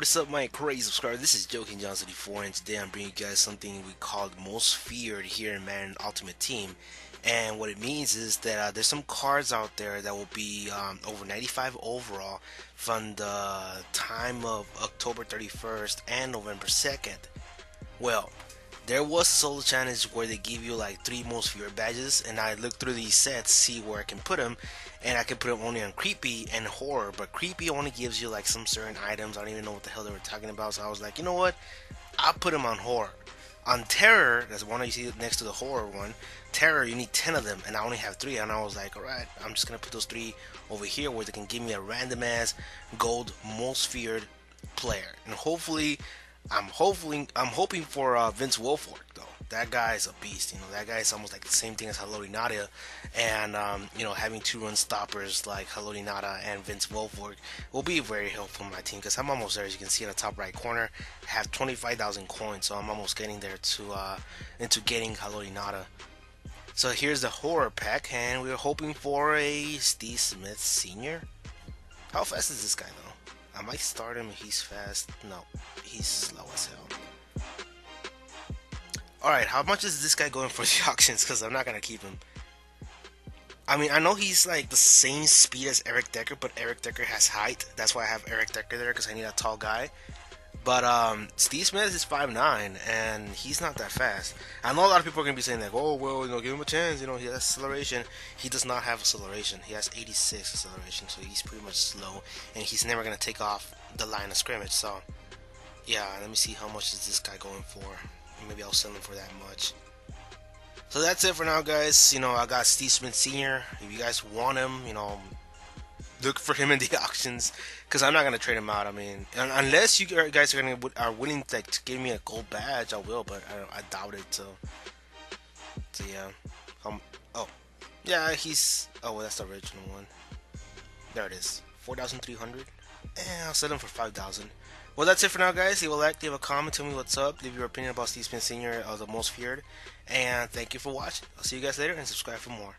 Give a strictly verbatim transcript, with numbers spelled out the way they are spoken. what is up, my crazy subscribers? This is Joking Johnson the fourth, and today I'm bringing you guys something we call most feared here in Madden Ultimate Team. And what it means is that uh, there's some cards out there that will be um, over ninety-five overall from the time of October thirty-first and November second. Well, there was a solo challenge where they give you like three most feared badges, and I looked through these sets, see where I can put them, and I can put them only on creepy and horror. But creepy only gives you like some certain items. I don't even know what the hell they were talking about, so I was like, you know what, I'll put them on horror. On terror, that's one you see next to the horror one, terror, you need ten of them, and I only have three, and I was like, alright, I'm just gonna put those three over here where they can give me a random ass gold most feared player. And hopefully I'm hopefully I'm hoping for uh, Vince Wilfork, though. That guy is a beast, you know. That guy is almost like the same thing as Haloti Ngata, and um, you know, having two run stoppers like Haloti Ngata and Vince Wilfork will be very helpful in my team, because I'm almost there. As you can see in the top right corner, I have twenty-five thousand coins, so I'm almost getting there to uh, into getting Haloti Ngata. So here's the horror pack, and we're hoping for a Steve Smith Senior How fast is this guy, though? I might start him. He's fast. No, he's slow as hell. Alright, how much is this guy going for the auctions? Because I'm not going to keep him. I mean, I know he's like the same speed as Eric Decker, but Eric Decker has height. That's why I have Eric Decker there, because I need a tall guy. But um, Steve Smith is five nine, and he's not that fast. I know a lot of people are going to be saying like, oh, well, you know, give him a chance. You know, he has acceleration. He does not have acceleration. He has eighty-six acceleration, so he's pretty much slow, and he's never going to take off the line of scrimmage. So, yeah, let me see how much is this guy going for. Maybe I'll sell him for that much. So that's it for now, guys. You know, I got Steve Smith Senior If you guys want him, you know, look for him in the auctions, because I'm not going to trade him out. I mean, unless you guys are, gonna, are willing to, like, to give me a gold badge, I will, but I, I doubt it. So, so yeah. Um, oh, yeah, he's... Oh, well, that's the original one. There it is. four thousand three hundred. Eh, I'll sell him for five thousand. Well, that's it for now, guys. Leave a like, leave a comment, tell me what's up, leave your opinion about Steve Smith Senior, uh, the most feared. And thank you for watching. I'll see you guys later, and subscribe for more.